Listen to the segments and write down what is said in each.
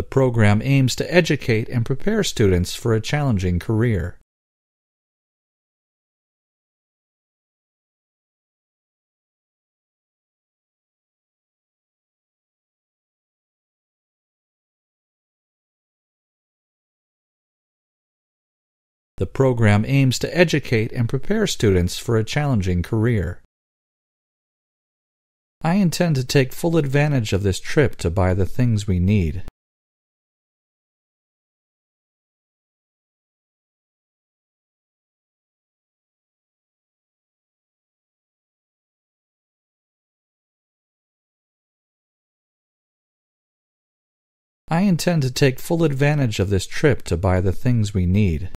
The program aims to educate and prepare students for a challenging career. The program aims to educate and prepare students for a challenging career. I intend to take full advantage of this trip to buy the things we need. I intend to take full advantage of this trip to buy the things we need.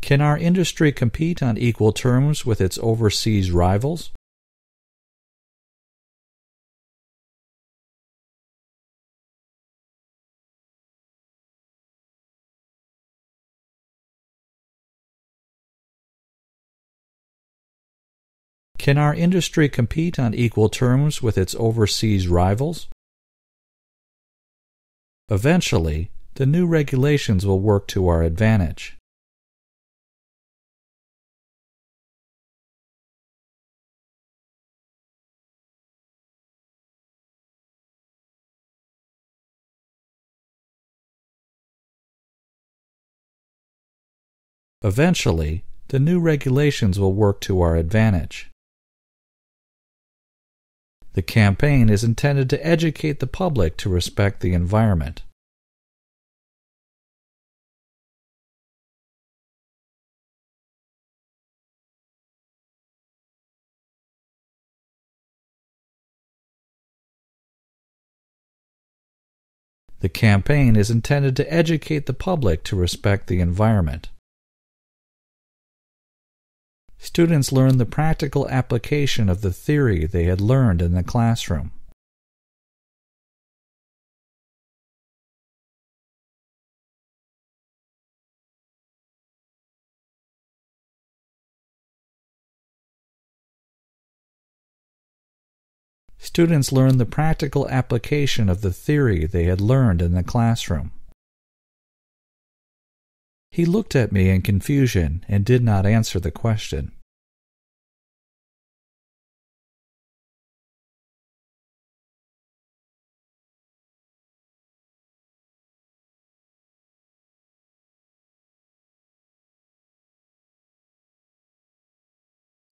Can our industry compete on equal terms with its overseas rivals? Can our industry compete on equal terms with its overseas rivals? Eventually, the new regulations will work to our advantage. Eventually, the new regulations will work to our advantage. The campaign is intended to educate the public to respect the environment. The campaign is intended to educate the public to respect the environment. Students learn the practical application of the theory they had learned in the classroom. Students learn the practical application of the theory they had learned in the classroom. He looked at me in confusion and did not answer the question.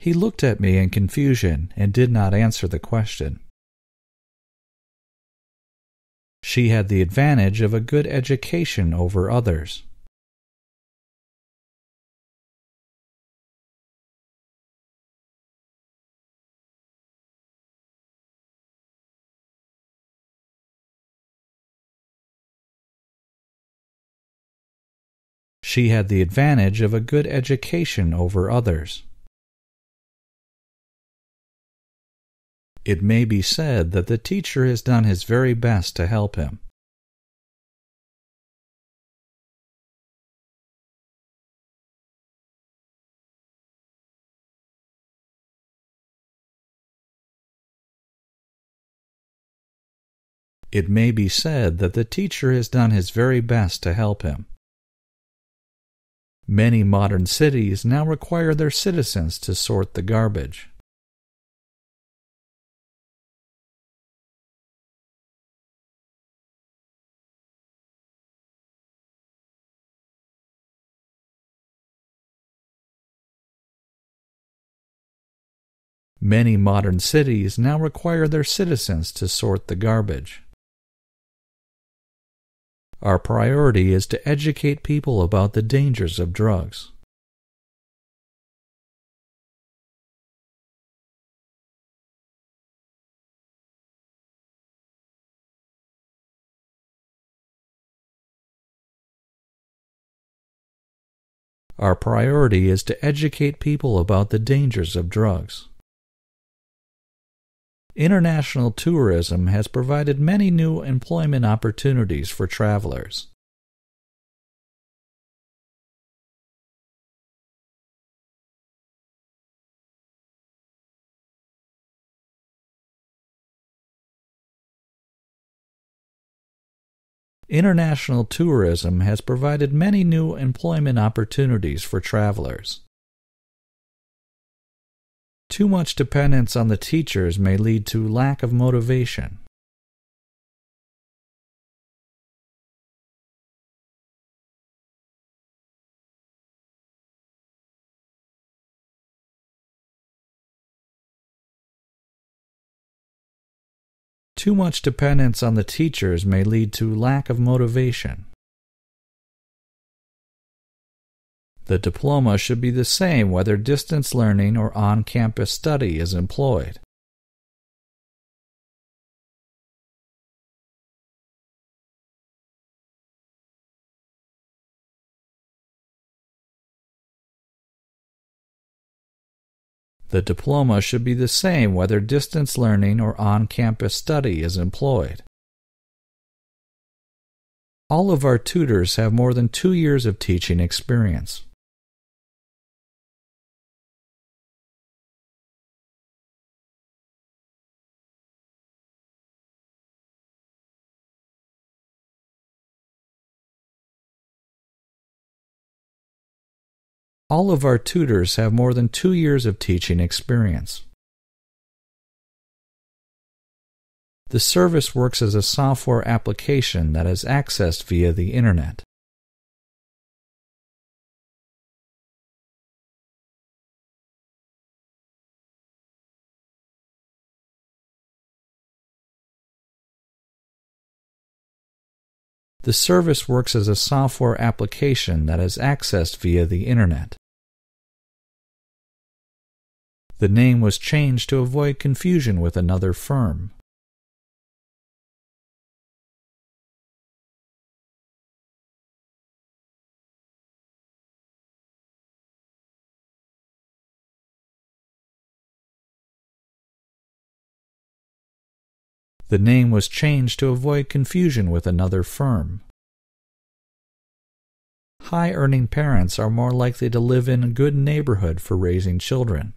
He looked at me in confusion and did not answer the question. She had the advantage of a good education over others. She had the advantage of a good education over others. It may be said that the teacher has done his very best to help him. It may be said that the teacher has done his very best to help him. Many modern cities now require their citizens to sort the garbage. Many modern cities now require their citizens to sort the garbage. Our priority is to educate people about the dangers of drugs. Our priority is to educate people about the dangers of drugs. International tourism has provided many new employment opportunities for travelers. International tourism has provided many new employment opportunities for travelers. Too much dependence on the teachers may lead to lack of motivation. Too much dependence on the teachers may lead to lack of motivation. The diploma should be the same whether distance learning or on-campus study is employed. The diploma should be the same whether distance learning or on-campus study is employed. All of our tutors have more than 2 years of teaching experience. All of our tutors have more than 2 years of teaching experience. The service works as a software application that is accessed via the Internet. The service works as a software application that is accessed via the Internet. The name was changed to avoid confusion with another firm. The name was changed to avoid confusion with another firm. High-earning parents are more likely to live in a good neighborhood for raising children.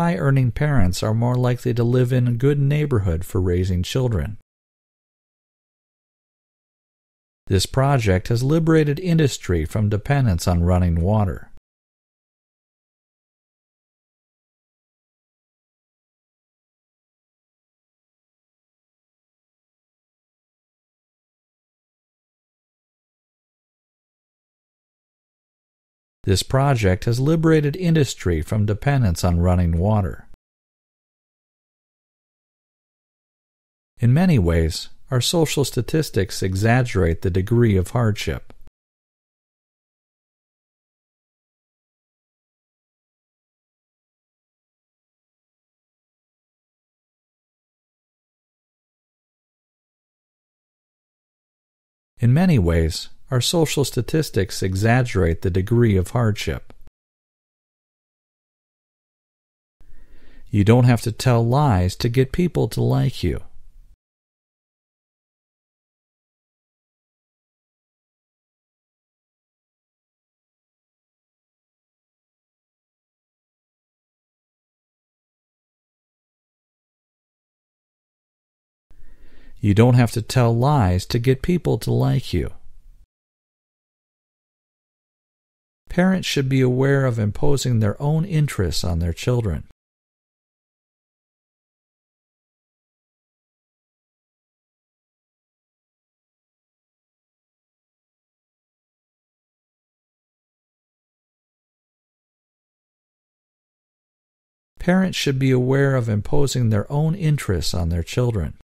High-earning parents are more likely to live in a good neighborhood for raising children. This project has liberated industry from dependence on running water. This project has liberated industry from dependence on running water. In many ways, our social statistics exaggerate the degree of hardship. In many ways, our social statistics exaggerate the degree of hardship. You don't have to tell lies to get people to like you. You don't have to tell lies to get people to like you. Parents should be aware of imposing their own interests on their children. Parents should be aware of imposing their own interests on their children.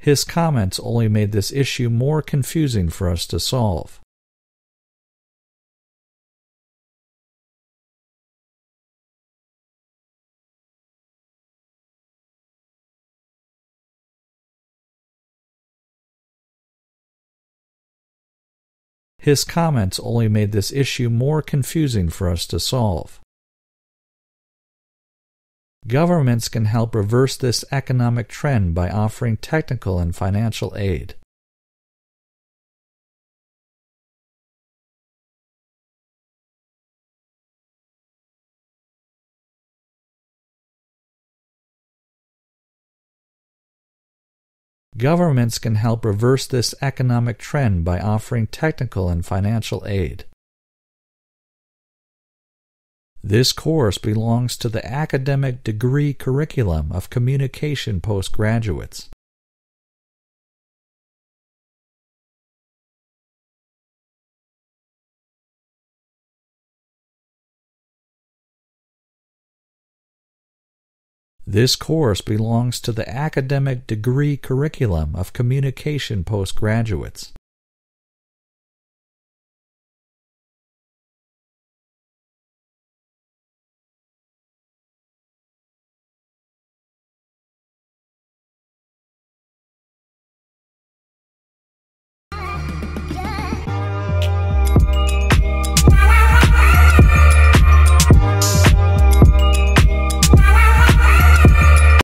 His comments only made this issue more confusing for us to solve. His comments only made this issue more confusing for us to solve. Governments can help reverse this economic trend by offering technical and financial aid. Governments can help reverse this economic trend by offering technical and financial aid. This course belongs to the academic degree curriculum of communication postgraduates. This course belongs to the academic degree curriculum of communication postgraduates.